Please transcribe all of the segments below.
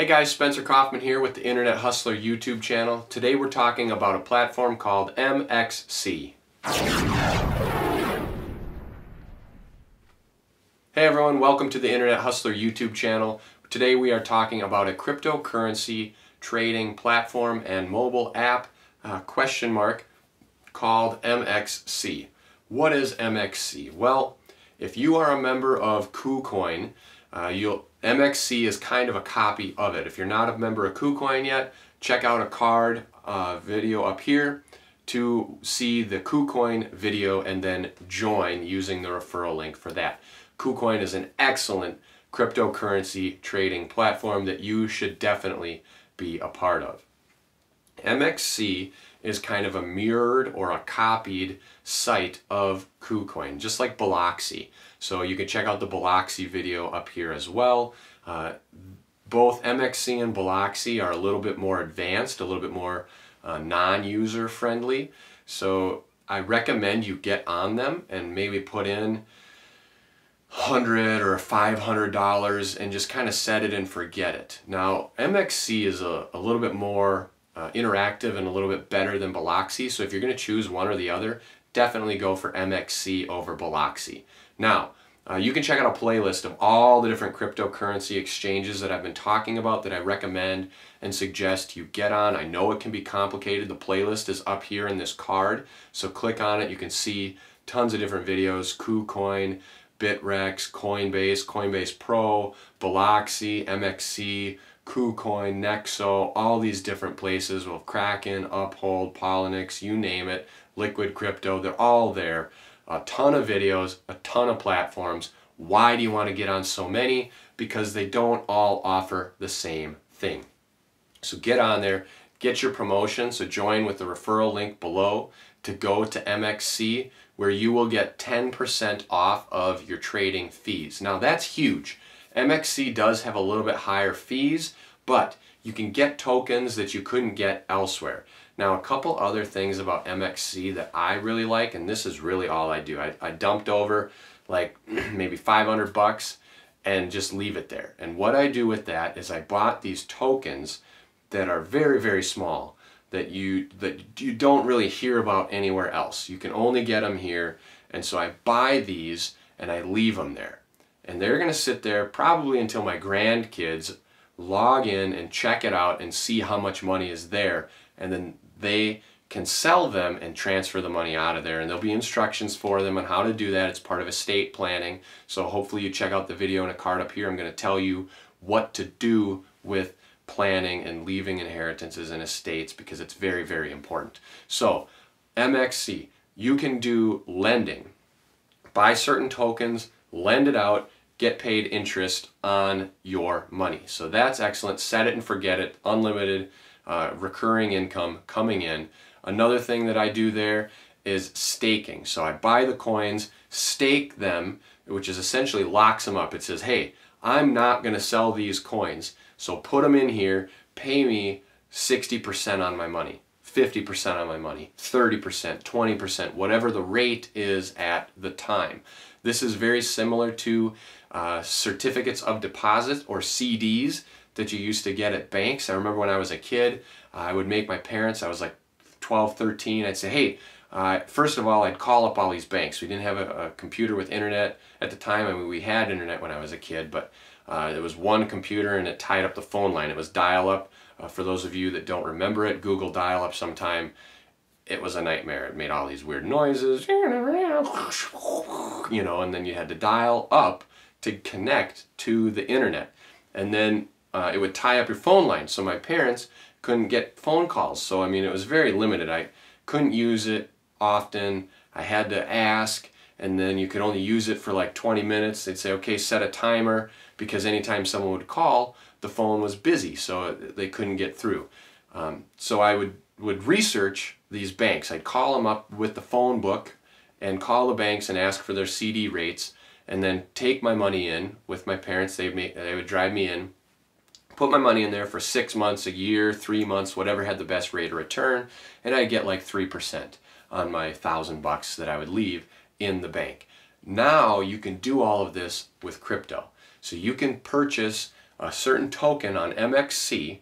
Hey guys, Spencer Coffman here with the Internet Hustler YouTube channel. Today we're talking about a platform called MXC. Hey everyone, welcome to the Internet Hustler YouTube channel. Today we are talking about a cryptocurrency trading platform and mobile app called MXC. What is MXC? Well, if you are a member of KuCoin, MXC is kind of a copy of it. If you're not a member of KuCoin yet, check out a card video up here to see the KuCoin video and then join using the referral link for that. KuCoin is an excellent cryptocurrency trading platform that you should definitely be a part of. MXC is kind of a mirrored or a copied site of KuCoin, just like Bilaxy. So you can check out the Bilaxy video up here as well. Both MXC and Bilaxy are a little bit more advanced, a little bit more non-user friendly. So I recommend you get on them and maybe put in $100 or $500 and just kind of set it and forget it. Now MXC is a little bit more interactive and a little bit better than Bilaxy, so if you're going to choose one or the other, definitely go for MXC over Bilaxy. Now you can check out a playlist of all the different cryptocurrency exchanges that I've been talking about that I recommend and suggest you get on. I know it can be complicated. The playlist is up here in this card, so click on it. You can see tons of different videos: KuCoin, Bitrex, Coinbase, Coinbase Pro, Bilaxy, MXC, KuCoin, Nexo, all these different places with Kraken, Uphold, Poloniex, you name it, Liquid Crypto, they're all there. A ton of videos, a ton of platforms. Why do you want to get on so many? Because they don't all offer the same thing. So get on there, get your promotion, so join with the referral link below to go to MXC, where you will get 10% off of your trading fees. Now that's huge. MXC does have a little bit higher fees, but you can get tokens that you couldn't get elsewhere. Now a couple other things about MXC that I really like, and this is really all I do. I dumped over like maybe $500 and just leave it there. And what I do with that is I bought these tokens that are very, very small that you don't really hear about anywhere else. You can only get them here, and so I buy these and I leave them there. And they're going to sit there probably until my grandkids log in and check it out and see how much money is there. And then they can sell them and transfer the money out of there. And there'll be instructions for them on how to do that. It's part of estate planning. So hopefully you check out the video in a card up here. I'm going to tell you what to do with planning and leaving inheritances and estates, because it's very, very important. So MXC, you can do lending. Buy certain tokens, lend it out, get paid interest on your money. So that's excellent. Set it and forget it. Unlimited recurring income coming in. Another thing that I do there is staking. So I buy the coins, stake them, which is essentially locks them up. It says, hey, I'm not going to sell these coins, so put them in here, pay me 60% on my money, 50% on my money, 30%, 20%, whatever the rate is at the time. This is very similar to certificates of deposit or CDs that you used to get at banks. I remember when I was a kid, I would make my parents, I was like 12, 13, I'd say, hey, first of all, I'd call up all these banks. We didn't have a computer with internet at the time. I mean, we had internet when I was a kid, but it was one computer and it tied up the phone line. It was dial-up. For those of you that don't remember it, Google dial-up sometime. It was a nightmare. It made all these weird noises, you know, and then you had to dial up to connect to the internet. And then it would tie up your phone line, so my parents couldn't get phone calls. So, I mean, it was very limited. I couldn't use it often. I had to ask, and then you could only use it for like 20 minutes. They'd say, okay, set a timer, because anytime someone would call, the phone was busy, so they couldn't get through. So I would research these banks. I'd call them up with the phone book and call the banks and ask for their CD rates, and then take my money in with my parents. They would drive me in, put my money in there for 6 months, a year, 3 months, whatever had the best rate of return, and I'd get like 3% on my $1,000 that I would leave in the bank. Now you can do all of this with crypto. So you can purchase a certain token on MXC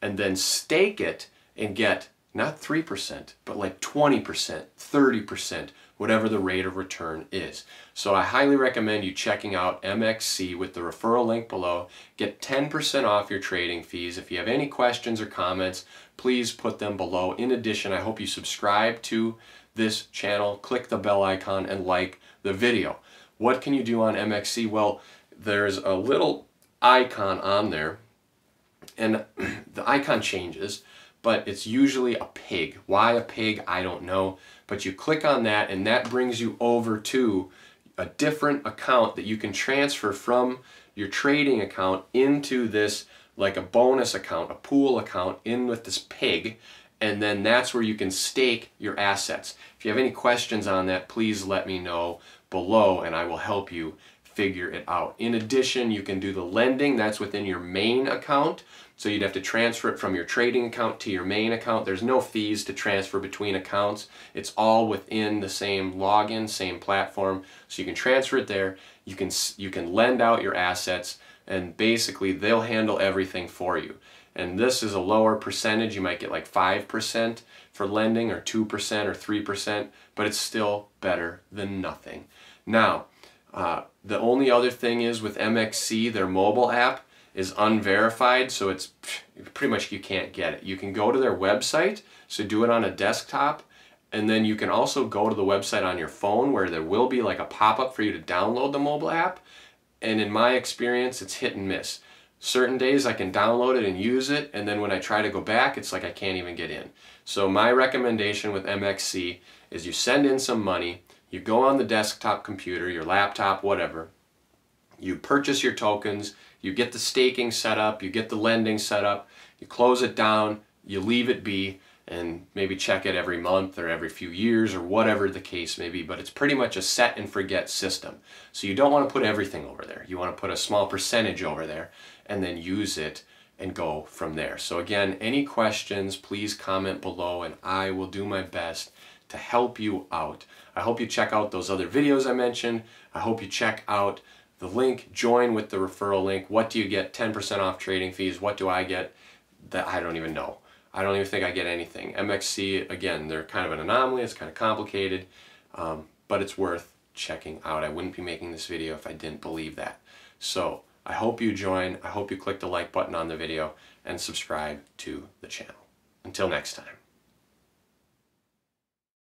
and then stake it and get not 3%, but like 20%, 30%, whatever the rate of return is. So I highly recommend you checking out MXC with the referral link below. Get 10% off your trading fees. If you have any questions or comments, please put them below. In addition, I hope you subscribe to this channel, click the bell icon, and like the video. What can you do on MXC? Well, there's a little icon on there, and the icon changes, but it's usually a pig. Why a pig? I don't know. But you click on that and that brings you over to a different account that you can transfer from your trading account into this, like a bonus account, a pool account in with this pig. And then that's where you can stake your assets. If you have any questions on that, please let me know below and I will help you figure it out. In addition, you can do the lending. That's within your main account. So you'd have to transfer it from your trading account to your main account. There's no fees to transfer between accounts. It's all within the same login, same platform. So you can transfer it there. You can lend out your assets, and basically they'll handle everything for you. And this is a lower percentage. You might get like 5% for lending, or 2% or 3%, but it's still better than nothing. Now, the only other thing is with MXC, their mobile app is unverified, so it's pretty much you can't get it. You can go to their website, so do it on a desktop, and then you can also go to the website on your phone where there will be like a pop-up for you to download the mobile app, and in my experience, it's hit and miss. Certain days I can download it and use it, and then when I try to go back, it's like I can't even get in. So my recommendation with MXC is you send in some money, you go on the desktop computer, your laptop, whatever, you purchase your tokens, you get the staking set up, you get the lending set up, you close it down, you leave it be, and maybe check it every month or every few years or whatever the case may be, but it's pretty much a set and forget system. So you don't want to put everything over there. You want to put a small percentage over there and then use it and go from there. So again, any questions, please comment below and I will do my best to help you out. I hope you check out those other videos I mentioned. I hope you check out the link, join with the referral link. What do you get? 10% off trading fees. What do I get? That I don't even know. I don't even think I get anything. MXC, again, they're kind of an anomaly. It's kind of complicated, but it's worth checking out. I wouldn't be making this video if I didn't believe that. So I hope you join. I hope you click the like button on the video and subscribe to the channel. Until next time.